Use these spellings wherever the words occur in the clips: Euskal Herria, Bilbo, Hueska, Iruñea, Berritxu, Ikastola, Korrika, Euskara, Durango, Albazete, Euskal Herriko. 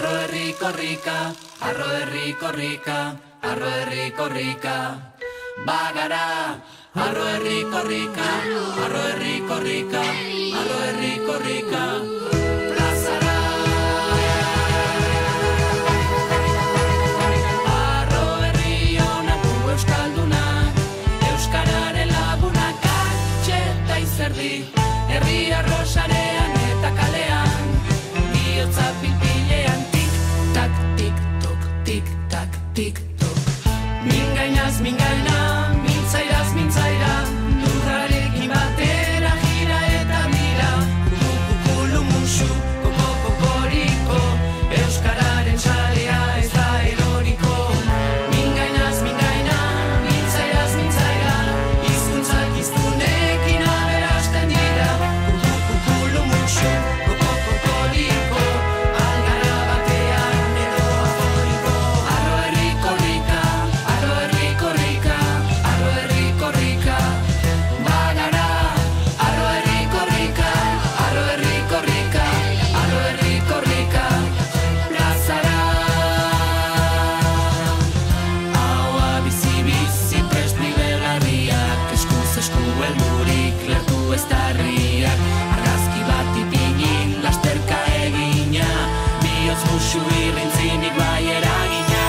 Arro herri korrika, arro herri korrika, arro herri korrika. Bagara, arro herri korrika, arro herri korrika, arro herri korrika. Herri arrosarean eta kalean, bihotza pil-pilean, tik-tak, tik-tok, tik-tak, tik-tok. Mingainaz, mingaina, mintzairaz, mintzaira, lurrarekin batera jira eta mira. Kukukulu musu, kokokokoriko, euskararen saria ez da eroriko. Mingainaz, mingaina, mintzairaz, mintzaira, hizkuntzak hiztunekin abera. Korriko, algara batean edo aforiko. Arro herri korrika, arro herri korrika, arro herri korrika. Bagara, arro herri korrika, arro herri korrika, arro herri korrika. Plazara, haua bizi-bizi prest nibelarriak, eskuz esku heldurik lertu ez darriak. Argazki bat ipinin lasterka egina, bihotz musu irrintzinik bai eragina.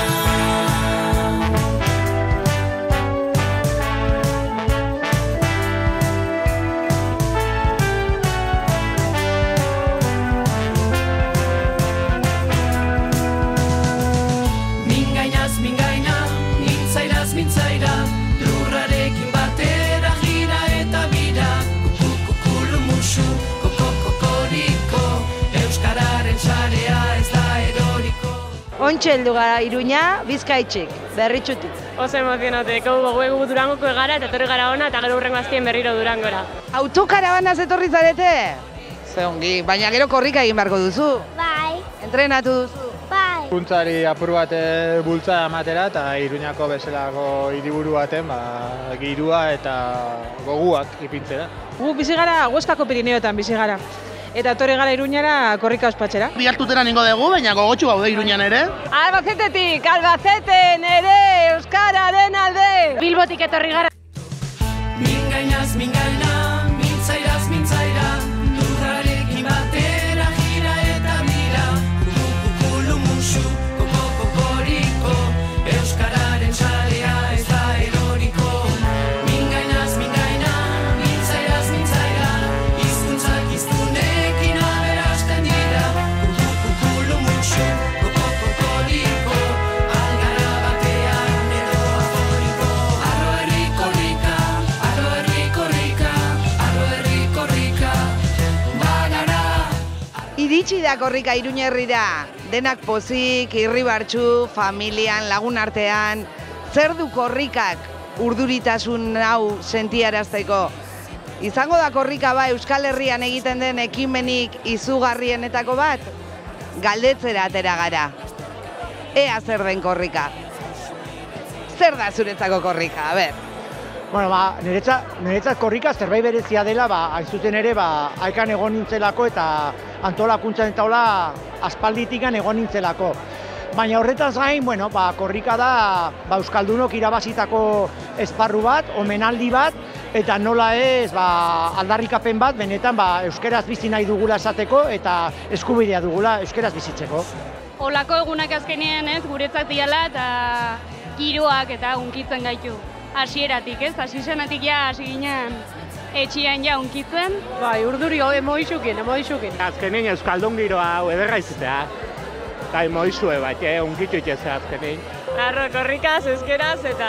Mingainaz, mingaina, mintzairaz, mintzaira, lurrarekin batera jira eta bira. Kukukulu musu, kokokokoriko, euskararen sarea ez da eroriko. Ontxe heldu gara Iruñea, Bizkaitxik, Berritxutik. Oso emozionatik, gogoegu Durangoko egara eta etorri gara hona eta gero hurrengo azken berriro Durangora. Autokarabanaz etorri zarete? Ze ongi, baina gero korrika egin beharko duzu? Bai. Entrenatu duzu? Bai. Puntzari apur bat bultza amatera eta Iruñako bezalako hiriburu baten girua eta goguak ipintzera. Gu bizi gara, Hueskako Pirineoetan bizi gara. Eta etorri gara Iruñara korrika ospatxera. Biartutera ningo dugu, baina gogotxu gaude Iruñan ere. Albazetetik, Albazeten ere, euskararen alde. Bilbotik etorri gara. Mingainaz, mingaina, mintzairaz, mintzaira, lurrarekin batera jira eta mira. Kukukulu musu, kokokokoriko, euskararen saria ez da eroriko. Mingainaz, mingaina, mintzairaz, mintzaira, hizkuntzak hiztunekin. Iritsi da korrika Iruñerrira, denak pozik, irribartxu, familian, lagun artean. Zer du korrikak urduritasun hau sentiarazteko? Izango da korrika ba Euskal Herrian egiten den ekimenik izugarrienetako bat? Galdetzera atera gara. Ea zer den korrika. Zer da zuretzako korrika, a ber. Bueno, niretzat korrika zerbait berezia dela, hain zuzen ere, haikan egon nintzelako eta antolakuntzan eta hola aspalditikan egon nintzelako. Baina horretaz gain, bueno, korrika da euskaldunok irabazitako esparru bat, omenaldi bat, eta nola ez aldarrikapen bat, benetan euskeraz bizi nahi dugula esateko eta eskubidea dugula euskeraz bizitzeko. Olako egunak azkenien ez, guretzat diala eta giroak eta unkitzen gaitu. Hasieratik, ez? Hasizenatik ja hasi ginen etxian ja unkitzen. Bai, urduri emoizukin, emoizukin. Azkenin euskaldun giroa hau ederra izitea. Eta emoizue bat, unkitu itxezea azkenin. Arro, korrikaz, euskeraz eta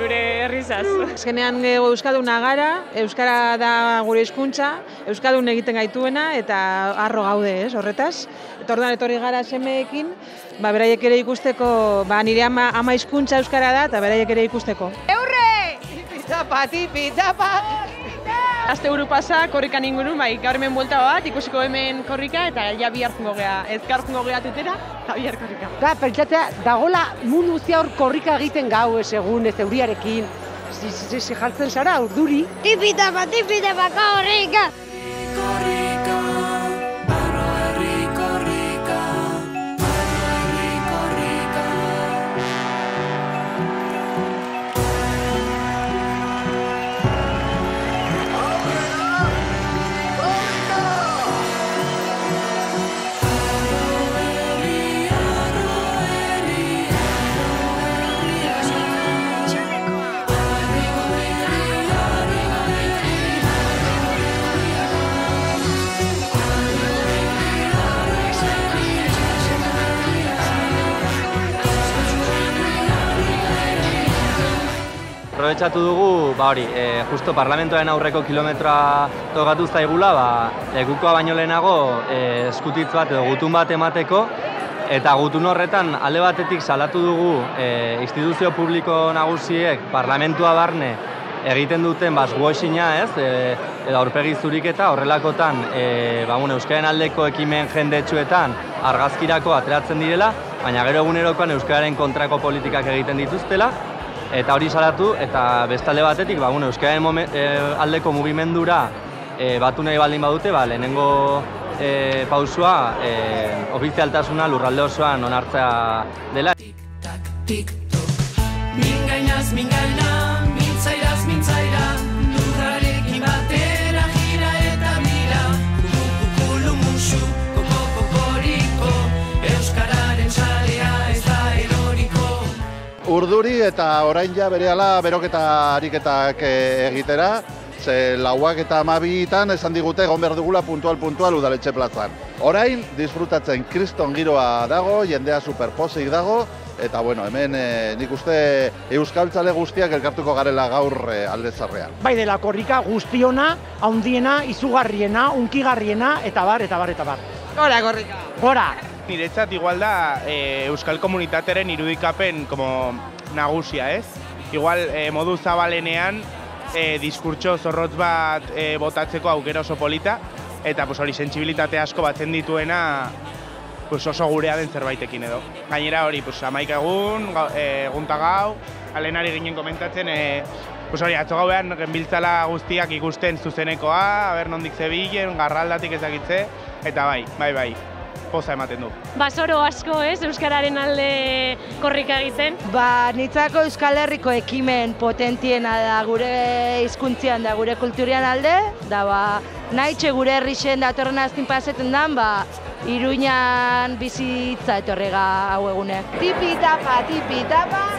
gure herrizaz. Azkenean euskalduna gara, euskara da gure hizkuntza, euskaldun egiten gaituena eta arro gaude, ez, horretaz. Eta orduan etorri gara semeekin, beraiek ere ikusteko, nire ama hizkuntza euskara da eta beraiek ere ikusteko. Pitapa, tipitapa! Azte buru pasa, korrikan ingurun, gaur hemen buelta bat, ikusiko hemen korrika, eta ja bihar jungo geha, ezkar jungo geha tutera, eta bihar korrika. Da, pertsatzea, dagoela mundu zia hor korrika egiten gau ez egun, ez euriarekin, jartzen zara, urduri. Tipitapa, tipitapa, korrika! Korrika, barro herri korrika, barro herri korrika. aprobetxatu dugu, justo parlamentoaren aurreko kilometroa tokatu zaigula, lekukoa baino lehenago eskutitz bat edo gutun bat emateko, eta gutun horretan alde batetik salatu dugu instituzio publiko nagusiek parlamentua barne egiten duten basguoxina, edo aurpegi zuriketa horrelakotan Euskararen aldeko ekimen jendetsuetan argazkirako ateratzen direla, baina gero egunerokoan Euskararen kontrako politikak egiten dituztela, eta hori salatu, eta bestalde batetik Euskararen aldeko mugimendura batu nahi baldin badute, lehenengo pausua ofizialtasuna lurralde osoan onartzea dela. Mingainaz mingaina, mintzairaz mintzaira, lurrarekin batera jira eta mira, kukukulu musu, kokokoriko, Euskararen sarea ez da eroriko. Urduri eta orain ja berehala beroketa ariketak egitera, ze lauak eta amabitan esan digute egon behar dugula puntual udaletxe plazan. Orain, disfrutatzen kriston giroa dago, jendea superpozik dago, eta hemen nik uste euskaltzale guztiak elkartuko garela gaur Aldezarrean. Bai dela korrika guztiona, haundiena, izugarriena, unkigarriena, eta bar. Gora, korrika! Gora! Niretzat igual da euskal komunitateren irudikapen nagusia, ez? Igual modu zabalenean, diskurtso zorrotz bat botatzeko aukera oso polita, eta hori sentsibilitate asko batzen dituena oso gurea den zerbaitekin edo. Gainera hori 11 egun, egunta gau, alenari ginen komentatzen, atzo gauean genbiltzala guztiak ikusten zuzenekoa, nondik zebilen, garraldatik ezakitze, eta bai. Poza ematen du. Basoro asko ez, Euskararen alde korrika egiten? Nitzako Euskal Herriko ekimen potentiena da gure hizkuntzian da, gure kulturian alde, da nahitxe gure herrixen datorren aztin pasetan dan, Iruñan bizitza etorrega hau egunek. Tipi-tapa!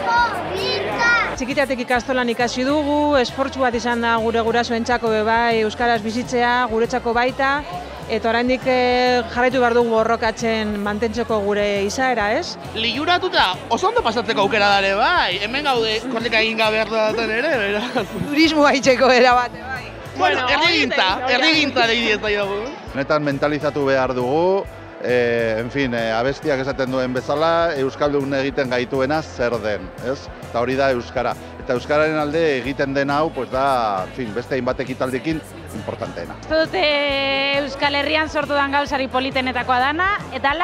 Korrika! Txikitatik ikastolan ikasi dugu, esfortzu bat izan da gure gurasoentzako bai euskaraz bizitzea, guretzako baita, eta oraindik jarraitu behar dugu borrokatzen mantentzeko gure izaera, ez? Liluratuta oso ondo pasatzeko aukera dare, bai, hemen gaude korrika egin gabe hartatzen ere, beraz. Turismoa itxeko erabate, bai. Bueno, herrigintza lehi ez da dugu. Honetan mentalizatu behar dugu, abestiak esaten duen bezala, euskaldun egiten gaituena zer den, ez? Eta hori da euskara. Eta euskararen alde egiten den hau, beste hainbatek italdekin, importanteena. Zut Euskal Herrian sortu dan gauzari politenetakoa dana, eta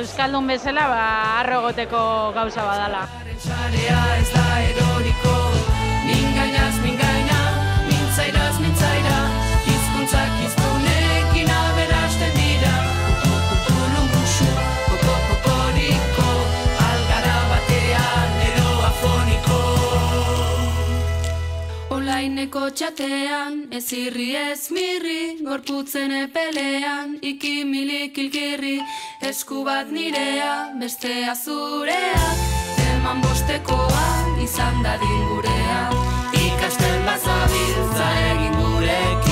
euskaldun bezala arrogoteko gauza badala. Olaineko txatean, ez irri ez mirri, gorputzen epelean, ikimilik ilkirri, esku bat nirea, bestea zurea, eman bostekoa, izan dadin gurea, ikasten bazabiltza egin gurekin.